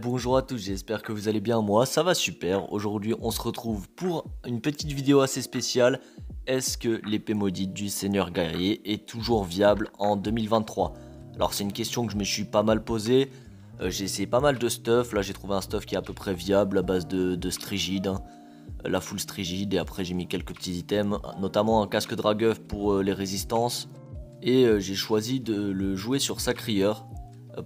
Bonjour à tous, j'espère que vous allez bien, moi ça va super. Aujourd'hui on se retrouve pour une petite vidéo assez spéciale. Est-ce que l'épée maudite du seigneur guerrier est toujours viable en 2023? Alors c'est une question que je me suis pas mal posée. J'ai essayé pas mal de stuff, là j'ai trouvé un stuff qui est à peu près viable à base de strigide, hein. La full strigide, et après j'ai mis quelques petits items, notamment un casque Dragoeuf pour les résistances. Et j'ai choisi de le jouer sur Sacrieur.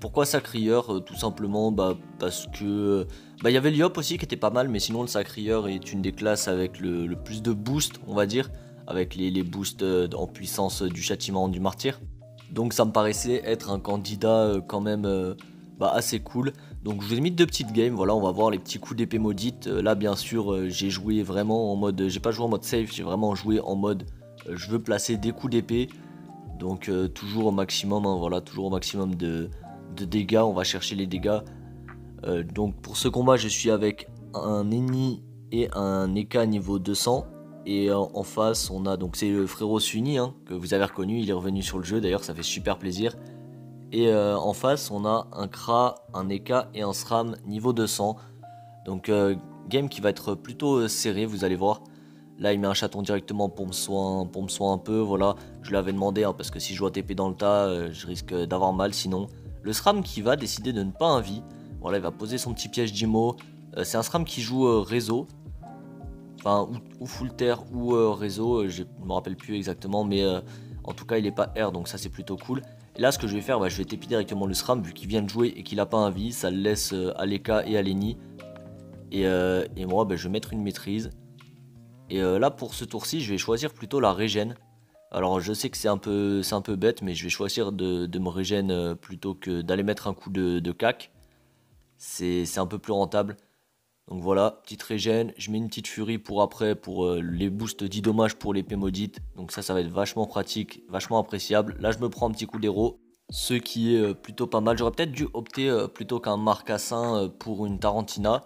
Pourquoi Sacrieur? Tout simplement parce que il y avait l'Iop aussi qui était pas mal, mais sinon le Sacrieur est une des classes avec le plus de boost, on va dire, avec les boosts en puissance du châtiment du martyr. Donc ça me paraissait être un candidat quand même assez cool. Donc je vous ai mis deux petites games, voilà, on va voir les petits coups d'épée maudite. Là bien sûr j'ai joué vraiment en mode, j'ai pas joué en mode safe, j'ai vraiment joué en mode je veux placer des coups d'épée. Donc toujours au maximum, hein, voilà, toujours au maximum de dégâts, on va chercher les dégâts. Donc pour ce combat je suis avec un Eni et un Eka niveau 200, et en face on a, donc c'est le frérot Suni, hein, que vous avez reconnu, il est revenu sur le jeu d'ailleurs, ça fait super plaisir. Et en face on a un Kra, un Eka et un Sram niveau 200. Donc game qui va être plutôt serré, vous allez voir. Là il met un chaton directement pour me soin un peu, voilà, je lui avais demandé, hein, parce que si je joue ATP dans le tas je risque d'avoir mal sinon. Le Sram qui va décider de ne pas inviter, voilà, il va poser son petit piège d'Imo. C'est un Sram qui joue réseau, enfin ou full terre ou réseau, je ne me rappelle plus exactement, mais en tout cas il n'est pas R, donc ça c'est plutôt cool. Et là ce que je vais faire, je vais TP directement le Sram, vu qu'il vient de jouer et qu'il n'a pas invité, ça le laisse à l'Eka et à l'Eni. Et moi je vais mettre une maîtrise. Et là pour ce tour-ci je vais choisir plutôt la régène. Alors je sais que c'est un peu bête, mais je vais choisir de me régène plutôt que d'aller mettre un coup de cac. C'est un peu plus rentable. Donc voilà, petite régène, je mets une petite furie pour après, pour les boosts 10 dommages pour l'épée maudite. Donc ça va être vachement pratique, vachement appréciable. Là je me prends un petit coup d'héros, ce qui est plutôt pas mal. J'aurais peut-être dû opter plutôt qu'un marcassin pour une Tarantina.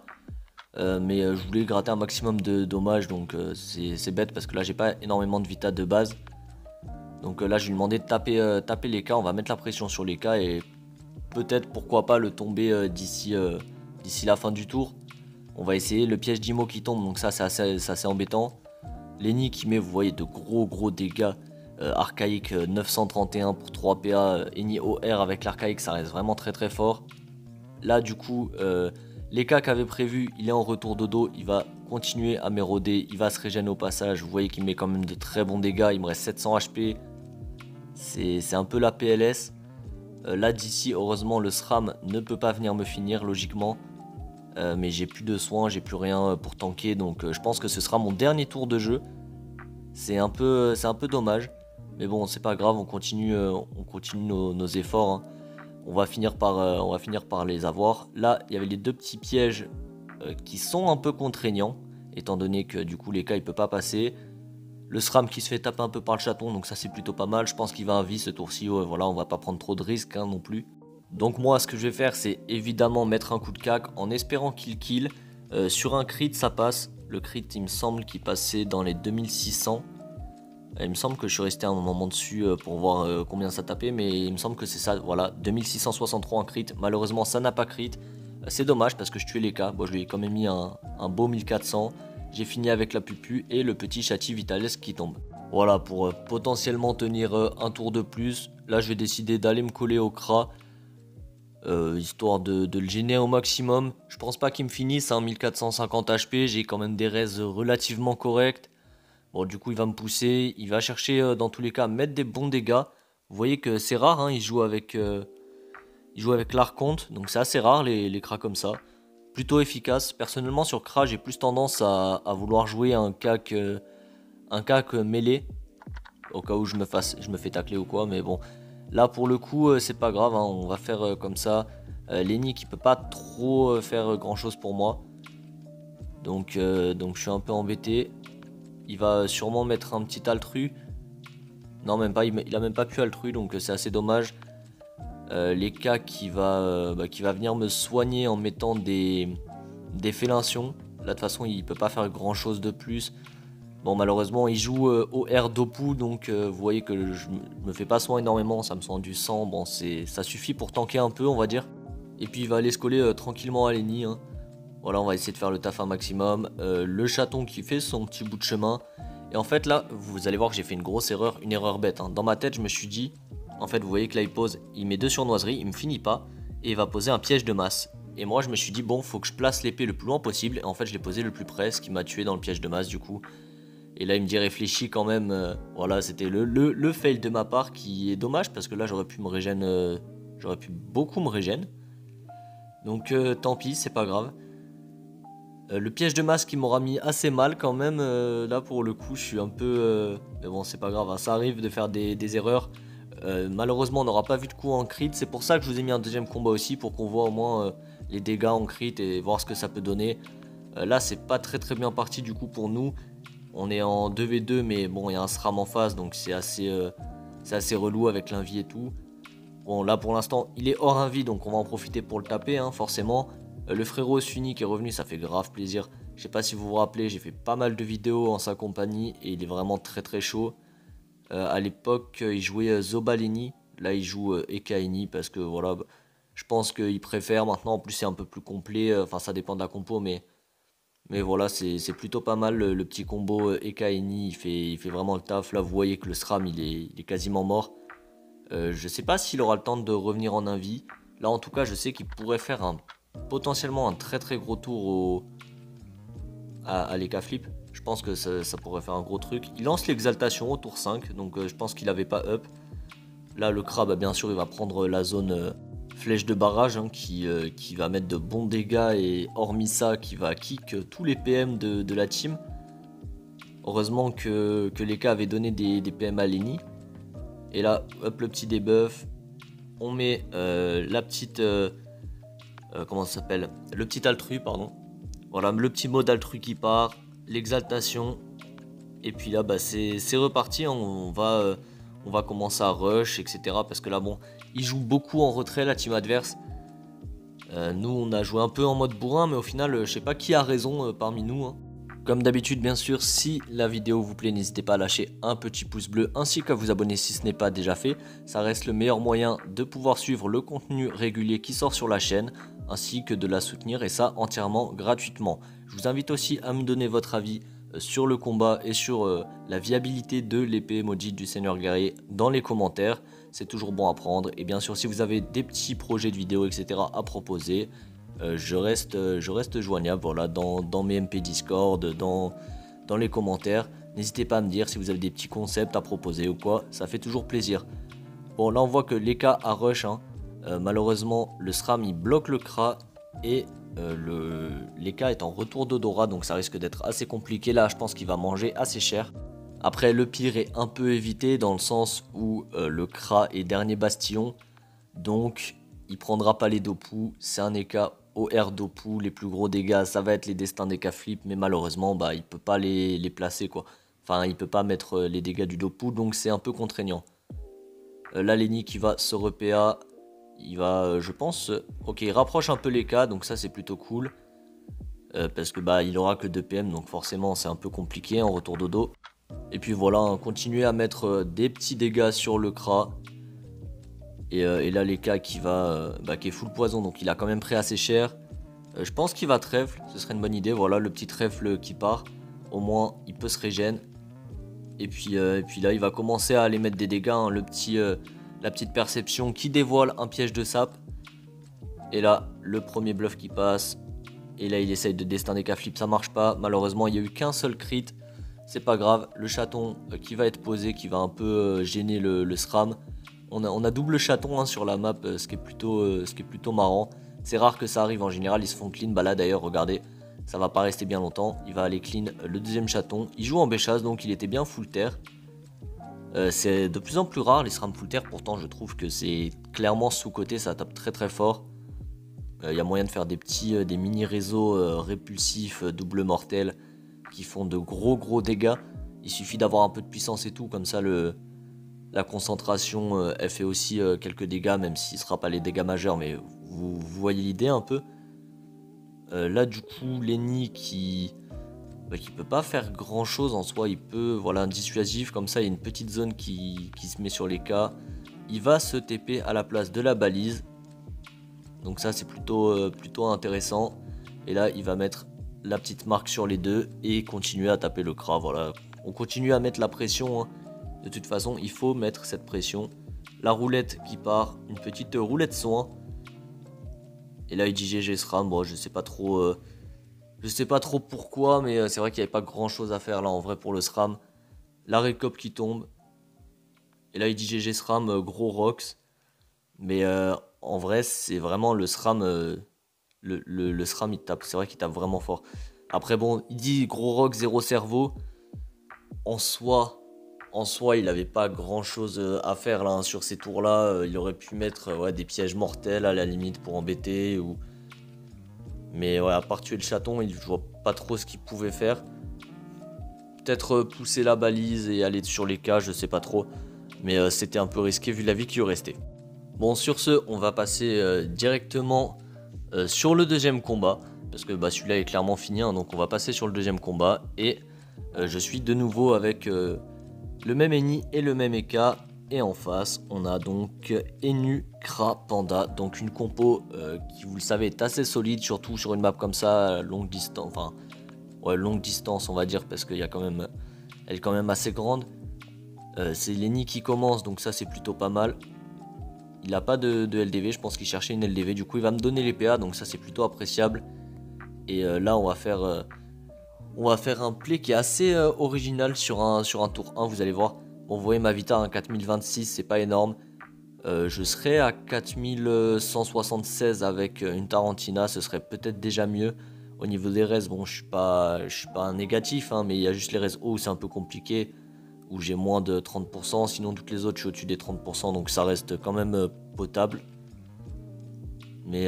Mais je voulais gratter un maximum de dommages, donc c'est bête parce que là j'ai pas énormément de vita de base. Donc là je lui demandais de taper les cas, on va mettre la pression sur les cas et peut-être pourquoi pas le tomber d'ici la fin du tour. On va essayer le piège d'Imo qui tombe, donc ça c'est assez embêtant. L'Eni qui met, vous voyez, de gros dégâts archaïque 931 pour 3 PA, Eni OR avec l'archaïque ça reste vraiment très fort. Là du coup les cas qu'avait prévu, il est en retour dodo, il va continuer à m'éroder, il va se régénérer au passage, vous voyez qu'il met quand même de très bons dégâts, il me reste 700 HP. C'est un peu la PLS. Là d'ici, heureusement, le SRAM ne peut pas venir me finir, logiquement. Mais j'ai plus de soins, j'ai plus rien pour tanker, donc je pense que ce sera mon dernier tour de jeu. C'est un peu dommage, mais bon, c'est pas grave, on continue nos efforts, hein. On va finir par les avoir. Là, il y avait les deux petits pièges qui sont un peu contraignants, étant donné que du coup, les cas, il ne peut pas passer. Le SRAM qui se fait taper un peu par le chaton, donc ça, c'est plutôt pas mal. Je pense qu'il va inviter ce tour-ci. Ouais, voilà, on ne va pas prendre trop de risques, hein, non plus. Donc moi, ce que je vais faire, c'est évidemment mettre un coup de cac en espérant qu'il kill. Sur un crit, ça passe. Le crit, il me semble qu'il passait dans les 2600. Il me semble que je suis resté un moment dessus pour voir combien ça tapait, mais il me semble que c'est ça, voilà, 2663 en crit. Malheureusement ça n'a pas crit, c'est dommage parce que je tuais les cas. Bon, je lui ai quand même mis un beau 1400, j'ai fini avec la pupu et le petit châti vitalesque qui tombe. Voilà, pour potentiellement tenir un tour de plus, là je vais décider d'aller me coller au Kra, histoire de le gêner au maximum. Je pense pas qu'il me finisse, hein, 1450 HP, j'ai quand même des raises relativement correctes. Bon, du coup il va me pousser, il va chercher dans tous les cas à mettre des bons dégâts. Vous voyez que c'est rare, hein, il joue avec l'archonte, donc c'est assez rare les Kra comme ça. Plutôt efficace. Personnellement sur Kra j'ai plus tendance à vouloir jouer un cac mêlé, au cas où je me fais tacler ou quoi, mais bon. Là pour le coup c'est pas grave, hein, on va faire comme ça. L'Eni qui peut pas trop faire grand chose pour moi. Donc je suis un peu embêté. Il va sûrement mettre un petit altru. Non, même pas, il a même pas pu altru, donc c'est assez dommage. Les cas qui va venir me soigner en mettant des félintions. Là, de toute façon, il peut pas faire grand chose de plus. Bon, malheureusement, il joue OR Dopu, donc vous voyez que je me fais pas soin énormément. Ça me soigne du sang. Bon, ça suffit pour tanker un peu, on va dire. Et puis il va aller se coller tranquillement à l'Eni, hein. Voilà, on va essayer de faire le taf un maximum. Le chaton qui fait son petit bout de chemin. Et en fait là, vous allez voir que j'ai fait une grosse erreur, une erreur bête, hein. Dans ma tête, je me suis dit, en fait vous voyez que là il pose, il met deux surnoiseries, il me finit pas. Et il va poser un piège de masse. Et moi je me suis dit, bon, faut que je place l'épée le plus loin possible. Et en fait je l'ai posé le plus près, ce qui m'a tué dans le piège de masse du coup. Et là il me dit réfléchis quand même. Voilà, c'était le fail de ma part qui est dommage. Parce que là j'aurais pu me régène, j'aurais pu beaucoup me régène. Donc tant pis, c'est pas grave. Le piège de masse qui m'aura mis assez mal quand même. Là pour le coup je suis un peu... Mais bon c'est pas grave, hein, ça arrive de faire des erreurs. Malheureusement on n'aura pas vu de coup en crit. C'est pour ça que je vous ai mis un deuxième combat aussi, pour qu'on voit au moins les dégâts en crit et voir ce que ça peut donner. Là c'est pas très bien parti du coup pour nous. On est en 2v2 mais bon il y a un SRAM en face, donc c'est assez relou avec l'invie et tout. Bon là pour l'instant il est hors invie, donc on va en profiter pour le taper, hein, forcément. Le frérot Suni qui est revenu, ça fait grave plaisir. Je sais pas si vous vous rappelez, j'ai fait pas mal de vidéos en sa compagnie et il est vraiment très chaud. À l'époque il jouait Zobalini, là il joue Ekaini parce que voilà, bah, je pense qu'il préfère maintenant, en plus c'est un peu plus complet, enfin ça dépend de la compo, mais voilà c'est plutôt pas mal le petit combo Ekaini, il fait vraiment le taf. Là vous voyez que le SRAM il est quasiment mort. Je sais pas s'il aura le temps de revenir en invie, là en tout cas je sais qu'il pourrait faire potentiellement un très gros tour à l'Eka Flip. Je pense que ça pourrait faire un gros truc. Il lance l'exaltation au tour 5, donc je pense qu'il n'avait pas up. Là le Kra, bah, bien sûr il va prendre la zone flèche de barrage, hein, qui va mettre de bons dégâts, et hormis ça qui va kick tous les PM de la team. Heureusement que l'Eka avait donné des PM à l'Eni. Et là hop le petit debuff, on met la petite... comment ça s'appelle? Le petit altru, pardon. Voilà, le petit mot d'altru qui part, l'exaltation. Et puis là, bah, c'est reparti, hein. On va commencer à rush, etc. Parce que là, bon, ils jouent beaucoup en retrait, la team adverse. Nous, on a joué un peu en mode bourrin, mais au final, je sais pas qui a raison parmi nous, hein. Comme d'habitude, bien sûr, si la vidéo vous plaît, n'hésitez pas à lâcher un petit pouce bleu ainsi qu'à vous abonner si ce n'est pas déjà fait. Ça reste le meilleur moyen de pouvoir suivre le contenu régulier qui sort sur la chaîne, ainsi que de la soutenir, et ça entièrement gratuitement. Je vous invite aussi à me donner votre avis sur le combat et sur la viabilité de l'épée emoji du Seigneur Guerrier dans les commentaires. C'est toujours bon à prendre. Et bien sûr, si vous avez des petits projets de vidéos, etc. à proposer, je reste joignable, voilà, dans mes MP Discord, dans les commentaires. N'hésitez pas à me dire si vous avez des petits concepts à proposer ou quoi, ça fait toujours plaisir. Bon, là on voit que l'Eka a rush, hein. Malheureusement le SRAM il bloque le Kra et l'Eka est en retour d'odorat, donc ça risque d'être assez compliqué. Là je pense qu'il va manger assez cher. Après le pire est un peu évité dans le sens où le Kra est dernier bastion, donc il prendra pas les dopous. C'est un Eka OR dopou, les plus gros dégâts ça va être les destins d'Eka Flip, mais malheureusement bah, il peut pas les placer, quoi. Enfin il peut pas mettre les dégâts du dopou, donc c'est un peu contraignant. Là l'Eni qui va se repérer. Il va, je pense, ok, il rapproche un peu l'Eka, donc ça c'est plutôt cool. Parce que bah il aura que 2 PM, donc forcément c'est un peu compliqué en retour dodo. Et puis voilà, hein, continuer à mettre des petits dégâts sur le Kra. Et là l'Eka qui est full poison, donc il a quand même pris assez cher. Je pense qu'il va trèfle, ce serait une bonne idée. Voilà, le petit trèfle qui part, au moins il peut se régène. Et puis là il va commencer à aller mettre des dégâts, hein, la petite perception qui dévoile un piège de sape. Et là, le premier bluff qui passe. Et là, il essaye de destin d'Eka Flip, ça marche pas. Malheureusement, il n'y a eu qu'un seul crit. C'est pas grave. Le chaton qui va être posé, qui va un peu gêner le SRAM. On a double chaton, hein, sur la map, ce qui est plutôt marrant. C'est rare que ça arrive, en général, ils se font clean. Bah là, d'ailleurs, regardez, ça va pas rester bien longtemps. Il va aller clean le deuxième chaton. Il joue en béchasse, donc il était bien full terre. C'est de plus en plus rare les SRAM full terre, pourtant je trouve que c'est clairement sous-côté, ça tape très fort. Il y a moyen de faire des mini réseaux répulsifs, double mortel, qui font de gros dégâts. Il suffit d'avoir un peu de puissance et tout, comme ça la concentration elle fait aussi quelques dégâts, même si ce sera pas les dégâts majeurs, mais vous voyez l'idée un peu. Là du coup l'Eni qui peut pas faire grand chose en soi, il peut, voilà, un dissuasif, comme ça il y a une petite zone qui se met sur l'Eka. Il va se TP à la place de la balise, Donc ça c'est plutôt intéressant. Et là il va mettre la petite marque sur les deux et continuer à taper le Kra. Voilà, on continue à mettre la pression, hein. De toute façon il faut mettre cette pression. La roulette qui part, une petite roulette soin. Et là il dit GG Sram. Bon, je sais pas trop pourquoi, mais c'est vrai qu'il n'y avait pas grand chose à faire là en vrai pour le Sram. La récop qui tombe. Et là il dit GG Sram, gros rocks. Mais en vrai c'est vraiment le Sram, le Sram il tape, c'est vrai qu'il tape vraiment fort. Après bon, il dit gros rock, zéro cerveau. En soi il n'avait pas grand chose à faire là, hein. Sur ces tours là, il aurait pu mettre des pièges mortels à la limite pour embêter ou... Mais ouais, à part tuer le chaton, je vois pas trop ce qu'il pouvait faire. Peut-être pousser la balise et aller sur les cas, je sais pas trop. Mais c'était un peu risqué vu la vie qui lui restait. Bon, sur ce, on va passer directement sur le deuxième combat. Parce que bah, celui-là est clairement fini, hein, donc on va passer sur le deuxième combat. Et je suis de nouveau avec le même Eni et le même Eka. Et en face, on a donc Enucra, Panda. Donc une compo qui, vous le savez, est assez solide, surtout sur une map comme ça, longue distance. Enfin, ouais, longue distance, on va dire, parce qu'elle est quand même assez grande. C'est l'Eni qui commence, donc ça, c'est plutôt pas mal. Il n'a pas de LDV, je pense qu'il cherchait une LDV. Du coup, il va me donner les PA, donc ça, c'est plutôt appréciable. Et là, on va faire un play qui est assez original sur un tour 1, vous allez voir. Bon, vous voyez ma vita, hein, 4026, c'est pas énorme. Je serais à 4176 avec une Tarantina, ce serait peut-être déjà mieux. Au niveau des res, bon, je suis pas un négatif, hein, mais il y a juste les res haut où c'est un peu compliqué, où j'ai moins de 30%. Sinon, toutes les autres, je suis au-dessus des 30%, donc ça reste quand même potable. Mais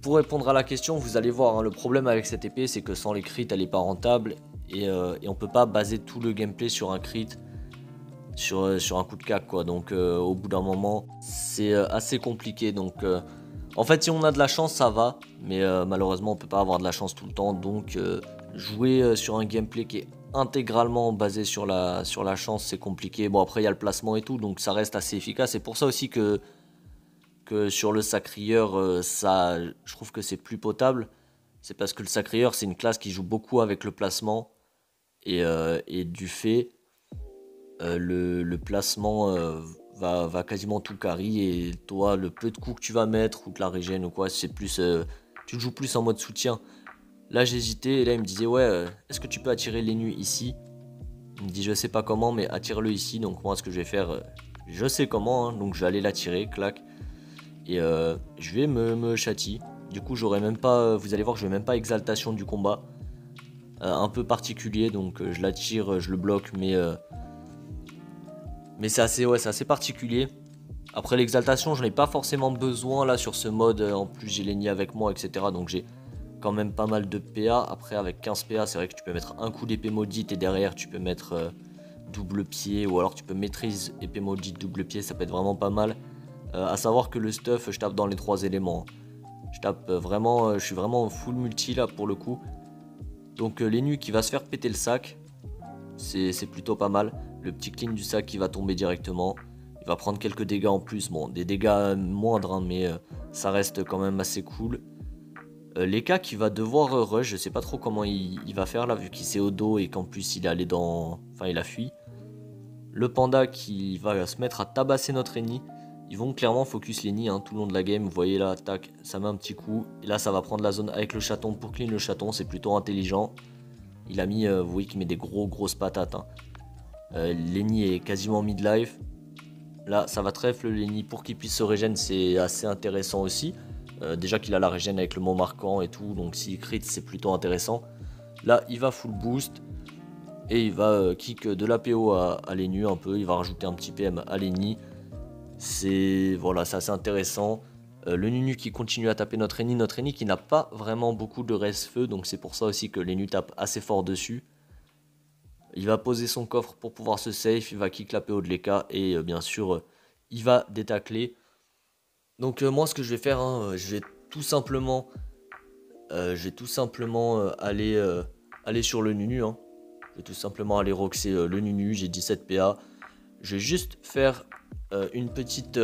pour répondre à la question, vous allez voir, hein, le problème avec cette épée, c'est que sans les crits, elle est pas rentable. Et on peut pas baser tout le gameplay sur un crit. Sur un coup de cac quoi, donc au bout d'un moment c'est assez compliqué, donc en fait si on a de la chance ça va, mais malheureusement on peut pas avoir de la chance tout le temps, donc jouer sur un gameplay qui est intégralement basé sur la chance c'est compliqué. Bon, après il y a le placement et tout, donc ça reste assez efficace, et pour ça aussi que sur le Sacrieur ça, je trouve que c'est plus potable, c'est parce que le Sacrieur c'est une classe qui joue beaucoup avec le placement et du fait le placement va quasiment tout carry, et toi le peu de coups que tu vas mettre ou de la régène ou quoi, c'est plus tu joues plus en mode soutien. Là j'hésitais, et là il me disait ouais, est-ce que tu peux attirer les nuits ici? Il me dit je sais pas comment, mais attire-le ici. Donc moi ce que je vais faire, je sais comment, hein, donc je vais aller l'attirer, clac, et je vais me châtie. Du coup j'aurai même pas, vous allez voir, je vais même pas exaltation du combat, un peu particulier, donc je l'attire, je le bloque, mais c'est assez, ouais, c'est assez particulier. Après l'exaltation, j'en ai pas forcément besoin là sur ce mode. En plus, j'ai l'Eni avec moi, etc. Donc j'ai quand même pas mal de PA. Après, avec 15 PA, c'est vrai que tu peux mettre un coup d'épée maudite et derrière, tu peux mettre double pied. Ou alors, tu peux maîtrise épée maudite, double pied. Ça peut être vraiment pas mal. À savoir que le stuff, je tape dans les 3 éléments. Je tape vraiment, je suis vraiment full multi là pour le coup. Donc l'Enu qui va se faire péter le sac, c'est plutôt pas mal. Le petit clean du sac qui va tomber directement. Il va prendre quelques dégâts en plus. Bon, des dégâts moindres, hein, mais ça reste quand même assez cool. L'Eka qui va devoir rush. Je sais pas trop comment il va faire là, vu qu'il s'est au dos et qu'en plus il est allé dans... Enfin, il a fui. Le Panda qui va se mettre à tabasser notre Eni. Ils vont clairement focus l'Eni, hein, tout le long de la game. Vous voyez là, tac, ça met un petit coup. Et là, ça va prendre la zone avec le chaton pour clean le chaton. C'est plutôt intelligent. Il a mis... vous voyez qu'il met des grosses patates, hein. L'Eni est quasiment mid-life. Là, ça va trèfle l'Eni pour qu'il puisse se régène, c'est assez intéressant aussi. Déjà qu'il a la régène avec le mot marquant et tout, donc s'il crit, c'est plutôt intéressant. Là, il va full boost et il va kick de l'APO à l'Enu un peu. Il va rajouter un petit PM à l'Eni. C'est voilà, assez intéressant. Le Nunu qui continue à taper notre Eni qui n'a pas vraiment beaucoup de reste feu, donc c'est pour ça aussi que l'Enu tape assez fort dessus. Il va poser son coffre pour pouvoir se safe, il va kick la PO de l'Eka et bien sûr il va détacler. Donc moi ce que je vais faire, hein, je vais tout simplement aller sur le Nunu, hein. Je vais tout simplement aller roxer le Nunu, j'ai 17 PA. Je vais juste faire une petite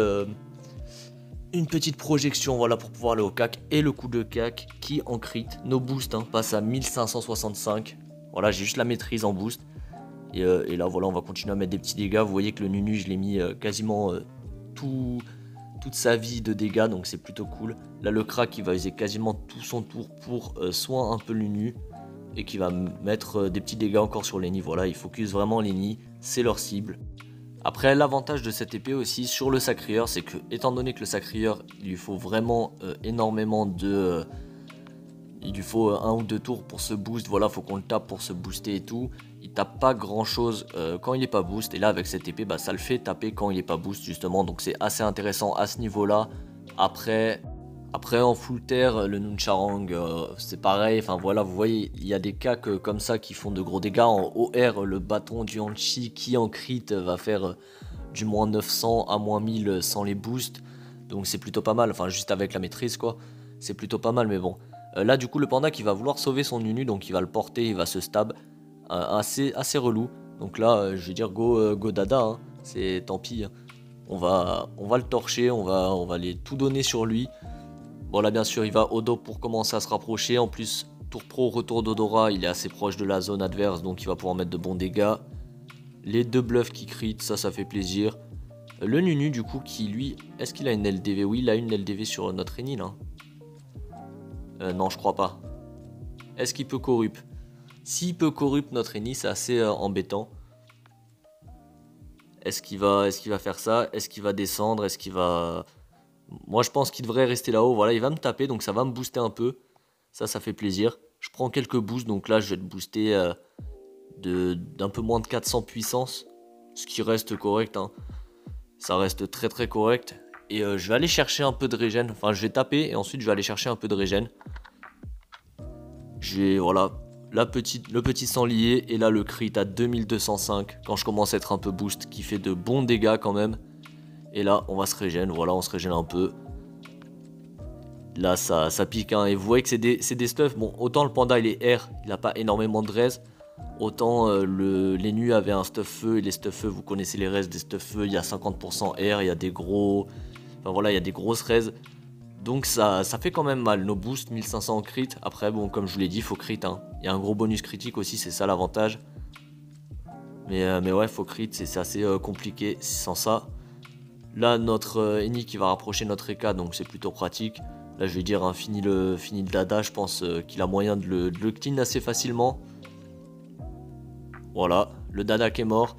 une petite projection, voilà, pour pouvoir aller au cac. Et le coup de cac qui en crit, nos boosts, hein, passe à 1565. Voilà, j'ai juste la maîtrise en boost. Et là, voilà, on va continuer à mettre des petits dégâts. Vous voyez que le Nunu, je l'ai mis quasiment toute sa vie de dégâts, donc c'est plutôt cool. Là, le Kra qui va user quasiment tout son tour pour soin un peu le Nunu. Et qui va mettre des petits dégâts encore sur l'Eni. Voilà, il focus vraiment l'Eni, c'est leur cible. Après, l'avantage de cette épée aussi sur le Sacrieur, c'est que, étant donné que le Sacrieur, il lui faut vraiment énormément de... il lui faut un ou deux tours pour se boost. Voilà, faut qu'on le tape pour se booster et tout. Il tape pas grand chose quand il n'est pas boost. Et là, avec cette épée, bah, ça le fait taper quand il n'est pas boost, justement. Donc, c'est assez intéressant à ce niveau-là. Après, en full terre, le Nuncharang, c'est pareil. Enfin, voilà, vous voyez, il y a des cacs comme ça qui font de gros dégâts. En OR, le bâton du Hanchi qui en crit va faire du moins 900 à moins 1000 sans les boosts. Donc, c'est plutôt pas mal. Enfin, juste avec la maîtrise, quoi. C'est plutôt pas mal, mais bon. Là, du coup, le Panda qui va vouloir sauver son Nunu. Donc, il va le porter, il va se stab. Assez relou. Donc là, je vais dire go dada. Hein. C'est tant pis. Hein. On va le torcher. On va aller tout donner sur lui. Bon, là, bien sûr, il va au dos pour commencer à se rapprocher. En plus, tour pro, retour d'odorat, il est assez proche de la zone adverse, donc il va pouvoir mettre de bons dégâts. Les deux bluffs qui critent, ça fait plaisir. Le Nunu, du coup, qui, lui, est-ce qu'il a une LDV? Oui, il a une LDV sur notre Eni, là. Non, je crois pas. Est-ce qu'il peut corrupt? S'il peut corrupt notre Eni, c'est assez embêtant. Est-ce qu'il va faire ça? Est-ce qu'il va descendre? Est-ce qu'il va... Moi, je pense qu'il devrait rester là-haut. Voilà, il va me taper, donc ça va me booster un peu. Ça fait plaisir. Je prends quelques boosts, donc là, je vais te booster d'un peu moins de 400 puissance. Ce qui reste correct, hein. Ça reste très, très correct. Et je vais aller chercher un peu de régène. Enfin, je vais taper et ensuite, je vais aller chercher un peu de régène. J'ai, voilà, le petit sanglier. Et là, le crit à 2205. Quand je commence à être un peu boost, qui fait de bons dégâts quand même. Et là, on va se régène. Voilà, on se régène un peu. Là, ça pique. Hein. Et vous voyez que c'est des stuffs. Bon, autant le Panda, il est R. Il n'a pas énormément de res. Autant les nus avaient un stuff feu. Et les stuff feu, vous connaissez les res des stuff feu. Il y a 50% R. Il y a des gros... Enfin, voilà, il y a des grosses res. Donc, ça fait quand même mal. Nos boosts, 1500 en crit. Après, bon, comme je vous l'ai dit, il faut crit. Hein. Il y a un gros bonus critique aussi. C'est ça l'avantage. Mais ouais, il faut crit. C'est assez compliqué sans ça. Là, notre Eni qui va rapprocher notre Eka, donc c'est plutôt pratique. Là, je vais dire, hein, fini le dada, je pense qu'il a moyen de le clean assez facilement. Voilà, le dada qui est mort.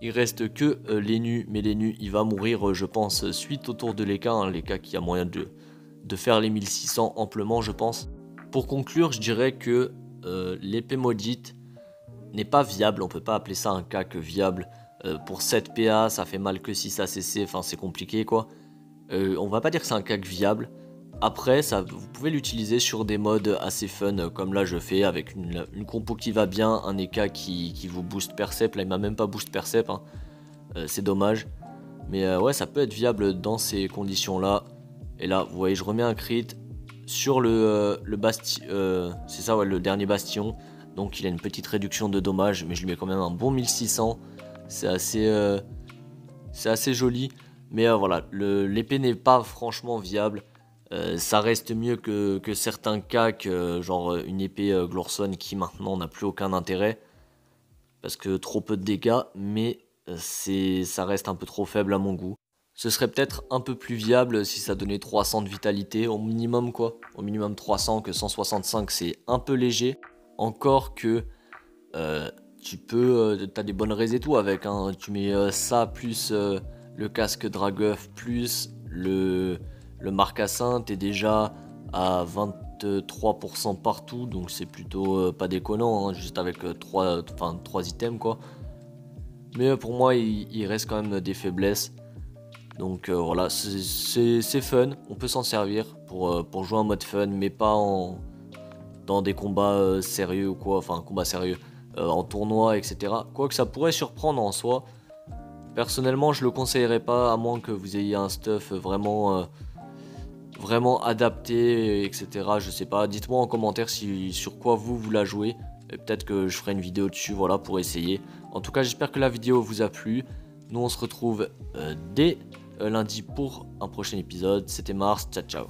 Il reste que l'Enu, mais l'Enu, il va mourir, je pense, suite au tour de l'Eka. Hein, l'Eka qui a moyen de faire les 1600 amplement, je pense. Pour conclure, je dirais que l'épée maudite n'est pas viable. On ne peut pas appeler ça un cac viable. Pour 7 PA, ça fait mal que 6 ACC, enfin c'est compliqué quoi. On va pas dire que c'est un cac viable. Après, vous pouvez l'utiliser sur des modes assez fun, comme là je fais, avec une compo qui va bien, un Eka qui vous booste Percep. Là, il m'a même pas boost Percep, hein. C'est dommage. Mais ouais, ça peut être viable dans ces conditions-là. Et là, vous voyez, je remets un crit sur le bastion. C'est ça, ouais, le dernier bastion. Donc il a une petite réduction de dommages, mais je lui mets quand même un bon 1600. C'est assez joli, mais voilà, l'épée n'est pas franchement viable. Ça reste mieux que certains cacs, genre une épée Glorson qui maintenant n'a plus aucun intérêt, parce que trop peu de dégâts, mais ça reste un peu trop faible à mon goût. Ce serait peut-être un peu plus viable si ça donnait 300 de vitalité, au minimum quoi. Au minimum 300, que 165 c'est un peu léger, encore que... t'as des bonnes raises et tout avec, hein. Tu mets ça plus le casque Dragoeuf plus le marcassin, t'es déjà à 23% partout, donc c'est plutôt pas déconnant, hein, juste avec 3 items quoi. Mais pour moi il reste quand même des faiblesses, donc voilà, c'est fun, on peut s'en servir pour jouer en mode fun, mais pas dans des combats sérieux ou quoi, enfin combat sérieux. En tournoi, etc. Quoique ça pourrait surprendre en soi. Personnellement, je le conseillerais pas, à moins que vous ayez un stuff vraiment, vraiment adapté, etc. Je sais pas. Dites-moi en commentaire sur quoi vous la jouez. Et peut-être que je ferai une vidéo dessus, voilà, pour essayer. En tout cas, j'espère que la vidéo vous a plu. Nous, on se retrouve dès lundi pour un prochain épisode. C'était Maarss, ciao ciao.